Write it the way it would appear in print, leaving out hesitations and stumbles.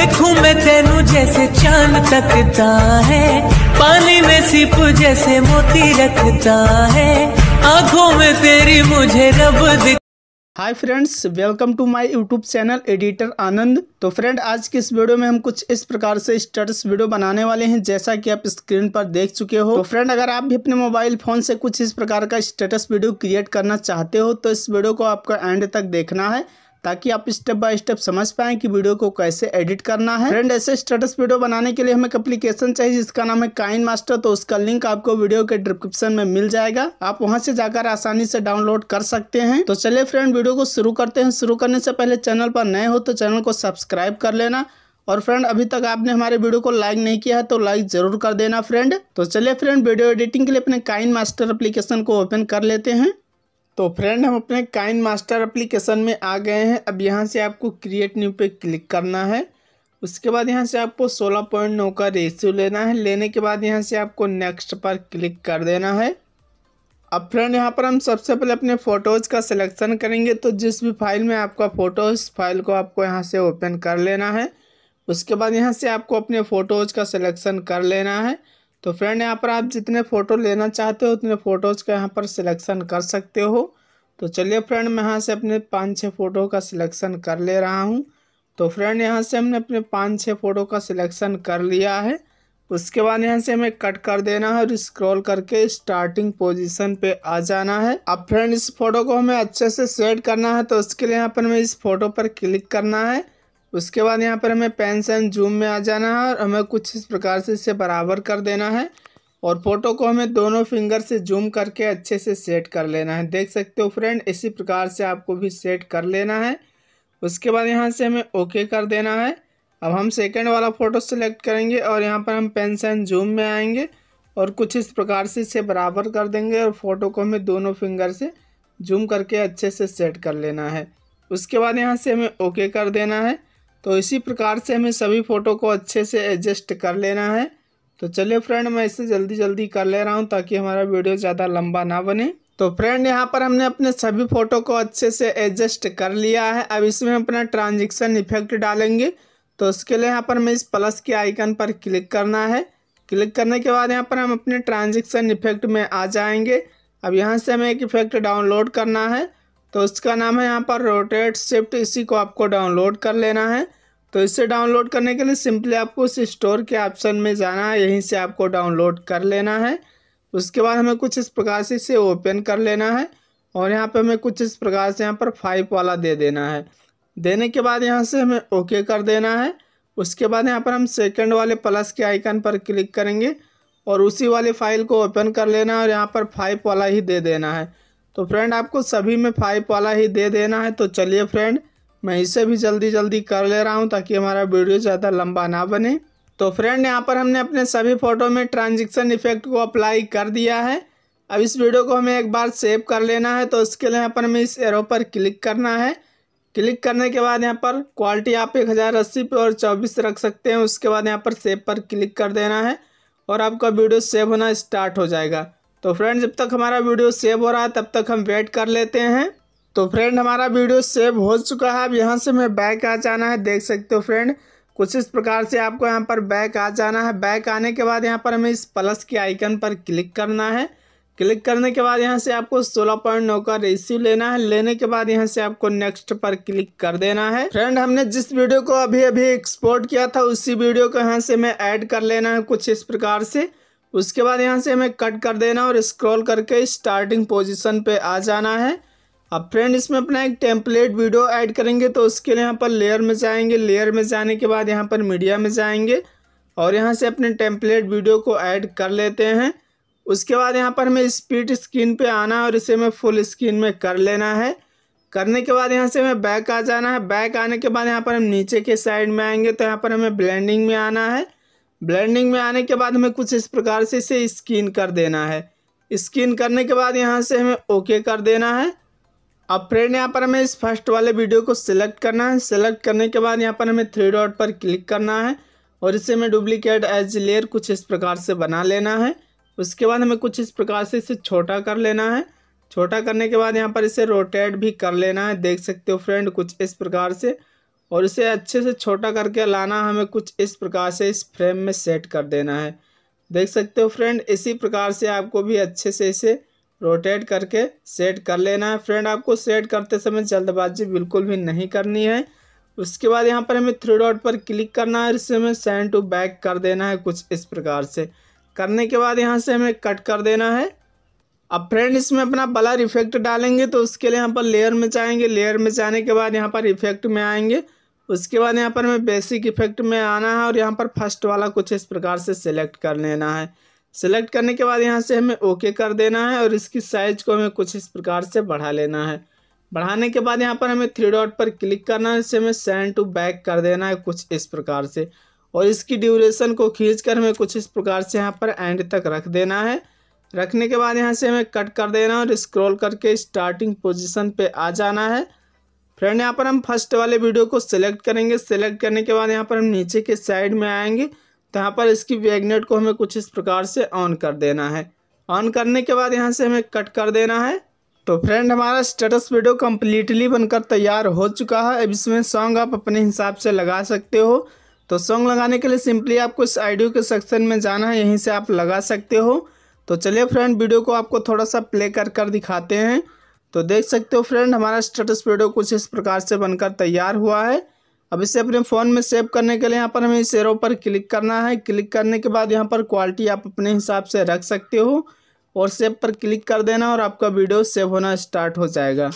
देखूं मैं तेनू जैसे चांद तकता है, पानी में सिप जैसे मोती रखता है, आंखों में तेरी मुझे रब दिख। Hi friends, welcome to my YouTube channel editor Anand. तो फ्रेंड, आज की इस वीडियो में हम कुछ इस प्रकार से स्टेटस वीडियो बनाने वाले हैं जैसा कि आप स्क्रीन पर देख चुके हो। तो फ्रेंड, अगर आप भी अपने मोबाइल फोन से कुछ इस प्रकार का स्टेटस वीडियो क्रिएट करना चाहते हो तो इस वीडियो को आपको एंड तक देखना है ताकि आप स्टेप बाय स्टेप समझ पाएं कि वीडियो को कैसे एडिट करना है। फ्रेंड, ऐसे स्टेटस वीडियो बनाने के लिए हमें एक एप्लीकेशन चाहिए जिसका नाम है काइनमास्टर। तो उसका लिंक आपको वीडियो के डिस्क्रिप्शन में मिल जाएगा, आप वहां से जाकर आसानी से डाउनलोड कर सकते हैं। तो चलिए फ्रेंड, वीडियो को शुरू करते हैं। शुरू करने से पहले चैनल पर नए हो तो चैनल को सब्सक्राइब कर लेना, और फ्रेंड अभी तक आपने हमारे वीडियो को लाइक नहीं किया है तो लाइक जरूर कर देना फ्रेंड। तो चलिए फ्रेंड, वीडियो एडिटिंग के लिए अपने काइनमास्टर एप्लीकेशन को ओपन कर लेते हैं। तो फ्रेंड, हम अपने काइनमास्टर एप्लीकेशन में आ गए हैं। अब यहाँ से आपको क्रिएट न्यू पे क्लिक करना है। उसके बाद यहाँ से आपको 16:9 का रेशियो लेना है। लेने के बाद यहाँ से आपको नेक्स्ट पर क्लिक कर देना है। अब फ्रेंड, यहाँ पर हम सबसे पहले अपने फ़ोटोज़ का सिलेक्शन करेंगे। तो जिस भी फाइल में आपका फ़ोटो है उस फाइल को आपको यहाँ से ओपन कर लेना है। उसके बाद यहाँ से आपको अपने फ़ोटोज़ का सिलेक्शन कर लेना है। तो फ्रेंड, यहाँ पर आप जितने फ़ोटो लेना चाहते हो उतने फ़ोटोज़ का यहाँ पर सिलेक्शन कर सकते हो। तो चलिए फ्रेंड, मैं यहाँ से अपने 5-6 फ़ोटो का सिलेक्शन कर ले रहा हूँ। तो फ्रेंड, यहाँ से हमने अपने 5-6 फ़ोटो का सिलेक्शन कर लिया है। उसके बाद यहाँ से हमें कट कर देना है और स्क्रॉल करके स्टार्टिंग पोजीशन पे आ जाना है। अब फ्रेंड, इस फ़ोटो को हमें अच्छे से सेट करना है तो उसके लिए यहाँ पर हमें इस फ़ोटो पर क्लिक करना है। उसके बाद यहाँ पर हमें पेन से जूम में आ जाना है और हमें कुछ इस प्रकार से इसे बराबर कर देना है, और फ़ोटो को हमें दोनों फिंगर से जूम करके अच्छे से सेट कर लेना है। देख सकते हो फ्रेंड, इसी प्रकार से आपको भी सेट कर लेना है। उसके बाद यहाँ से हमें ओके कर देना है। अब हम सेकंड वाला फ़ोटो सेलेक्ट करेंगे और यहाँ पर हम पेन से जूम में आएंगे और कुछ इस प्रकार से इसे बराबर कर देंगे, और फ़ोटो को हमें दोनों फिंगर से जूम करके अच्छे से सेट कर लेना है। उसके बाद यहाँ से हमें ओके कर देना है। तो इसी प्रकार से हमें सभी फ़ोटो को अच्छे से एडजस्ट कर लेना है। तो चलिए फ्रेंड, मैं इसे जल्दी जल्दी कर ले रहा हूँ ताकि हमारा वीडियो ज़्यादा लंबा ना बने। तो फ्रेंड, यहाँ पर हमने अपने सभी फ़ोटो को अच्छे से एडजस्ट कर लिया है। अब इसमें अपना ट्रांजैक्शन इफेक्ट डालेंगे। तो उसके लिए यहाँ पर हमें इस प्लस के आइकन पर क्लिक करना है। क्लिक करने के बाद यहाँ पर हम अपने ट्रांजैक्शन इफेक्ट में आ जाएंगे। अब यहाँ से हमें एक इफेक्ट डाउनलोड करना है, तो उसका नाम है यहाँ पर रोटेट शिफ्ट। इसी को आपको डाउनलोड कर लेना है। तो इसे डाउनलोड करने के लिए सिंपली आपको उस स्टोर के ऑप्शन में जाना है, यहीं से आपको डाउनलोड कर लेना है। उसके बाद हमें कुछ इस प्रकार से इसे ओपन कर लेना है, और यहाँ पे हमें कुछ इस प्रकार से यहाँ पर 5 वाला दे देना है। देने के बाद यहाँ से हमें ओके कर देना है। उसके बाद यहाँ पर हम सेकेंड वाले प्लस के आइकन पर क्लिक करेंगे और उसी वाले फाइल को ओपन कर लेना है, और यहाँ पर 5 वाला ही दे देना है। तो फ्रेंड, आपको सभी में 5 वाला ही दे देना है। तो चलिए फ्रेंड, मैं इसे भी जल्दी जल्दी कर ले रहा हूं ताकि हमारा वीडियो ज़्यादा लंबा ना बने। तो फ्रेंड, यहाँ पर हमने अपने सभी फ़ोटो में ट्रांजैक्शन इफेक्ट को अप्लाई कर दिया है। अब इस वीडियो को हमें एक बार सेव कर लेना है। तो उसके लिए यहाँ पर हमें इस एरो पर क्लिक करना है। क्लिक करने के बाद यहाँ पर क्वालिटी आप 1080 पे और 24 रख सकते हैं। उसके बाद यहाँ पर सेव पर क्लिक कर देना है और आपका वीडियो सेव होना स्टार्ट हो जाएगा। तो फ्रेंड, जब तक हमारा वीडियो सेव हो रहा है तब तक हम वेट कर लेते हैं। तो फ्रेंड, हमारा वीडियो सेव हो चुका है। अब यहाँ से हमें बैक आ जाना है। देख सकते हो फ्रेंड, कुछ इस प्रकार से आपको यहाँ पर बैक आ जाना है। बैक आने के बाद यहाँ पर हमें इस प्लस के आइकन पर क्लिक करना है। क्लिक करने के बाद यहाँ से आपको 16:9 का रेशियो लेना है। लेने के बाद यहाँ से आपको नेक्स्ट पर क्लिक कर देना है। फ्रेंड, हमने जिस वीडियो को अभी अभी एक्सपोर्ट किया था उसी वीडियो को यहाँ से हमें ऐड कर लेना है कुछ इस प्रकार से। उसके बाद यहाँ से हमें कट कर देना और स्क्रॉल करके स्टार्टिंग पोजीशन पे आ जाना है। अब फ्रेंड, इसमें अपना एक टेम्पलेट वीडियो ऐड करेंगे। तो उसके लिए यहाँ पर लेयर में जाएंगे। लेयर में जाने के बाद यहाँ पर मीडिया में जाएंगे और यहाँ से अपने टेम्पलेट वीडियो को ऐड कर लेते हैं। उसके बाद यहाँ पर हमें स्प्लिट स्क्रीन पे आना है और इसे हमें फुल स्क्रीन में कर लेना है। करने के बाद यहाँ से हमें बैक आ जाना है। बैक आने के बाद यहाँ पर हम नीचे के साइड में आएंगे। तो यहाँ पर हमें ब्लेंडिंग में आना है। ब्लेंडिंग में आने के बाद हमें कुछ इस प्रकार से इसे स्किन कर देना है। स्किन करने के बाद यहाँ से हमें ओके कर देना है। अब फ्रेंड, यहाँ पर हमें इस फर्स्ट वाले वीडियो को सिलेक्ट करना है। सिलेक्ट करने के बाद यहाँ पर हमें 3 डॉट पर क्लिक करना है और इसे हमें डुप्लीकेट एज लेयर कुछ इस प्रकार से बना लेना है। उसके बाद हमें कुछ इस प्रकार से इसे छोटा कर लेना है। छोटा करने के बाद यहाँ पर इसे रोटेट भी कर लेना है। देख सकते हो फ्रेंड, कुछ इस प्रकार से। और इसे अच्छे से छोटा करके लाना, हमें कुछ इस प्रकार से इस फ्रेम में सेट कर देना है। देख सकते हो फ्रेंड, इसी प्रकार से आपको भी अच्छे से इसे रोटेट करके सेट कर लेना है। फ्रेंड आपको सेट करते समय जल्दबाजी बिल्कुल भी नहीं करनी है। उसके बाद यहाँ पर हमें थ्री डॉट पर क्लिक करना है और इसे हमें सेंड टू बैक कर देना है कुछ इस प्रकार से। करने के बाद यहाँ से हमें कट कर देना है। अब फ्रेंड इसमें अपना ब्लर इफेक्ट डालेंगे, तो उसके लिए यहाँ पर लेयर में जाएंगे। लेयर में जाने के बाद यहाँ पर इफेक्ट में आएंगे। उसके बाद यहाँ पर हमें बेसिक इफेक्ट में आना है और यहाँ पर फर्स्ट वाला कुछ इस प्रकार से सिलेक्ट कर लेना है। सिलेक्ट करने के बाद यहाँ से हमें ओके कर देना है और इसकी साइज़ को हमें कुछ इस प्रकार से बढ़ा लेना है। बढ़ाने के बाद यहाँ पर हमें थ्री डॉट पर क्लिक करना है, इसे हमें सेंड टू बैक कर देना है कुछ इस प्रकार से और इसकी ड्यूरेशन को खींचकर हमें कुछ इस प्रकार से यहाँ पर एंड तक रख देना है। रखने के बाद यहाँ से हमें कट कर देना है और स्क्रॉल करके स्टार्टिंग पोजीशन पे आ जाना है। फ्रेंड यहाँ पर हम फर्स्ट वाले वीडियो को सिलेक्ट करेंगे। सिलेक्ट करने के बाद यहाँ पर हम नीचे के साइड में आएंगे, तो यहाँ पर इसकी वैगनेट को हमें कुछ इस प्रकार से ऑन कर देना है। ऑन करने के बाद यहाँ से हमें कट कर देना है। तो फ्रेंड हमारा स्टेटस वीडियो कम्प्लीटली बनकर तैयार हो चुका है। अब इसमें सॉन्ग आप अपने हिसाब से लगा सकते हो। तो सॉन्ग लगाने के लिए सिंपली आपको इस ऑडियो के सेक्शन में जाना है, यहीं से आप लगा सकते हो। तो चलिए फ्रेंड वीडियो को आपको थोड़ा सा प्ले कर दिखाते हैं। तो देख सकते हो फ्रेंड हमारा स्टेटस वीडियो कुछ इस प्रकार से बनकर तैयार हुआ है। अब इसे अपने फ़ोन में सेव करने के लिए यहाँ पर हमें इस एरो पर क्लिक करना है। क्लिक करने के बाद यहाँ पर क्वालिटी आप अपने हिसाब से रख सकते हो और सेव पर क्लिक कर देना और आपका वीडियो सेव होना स्टार्ट हो जाएगा।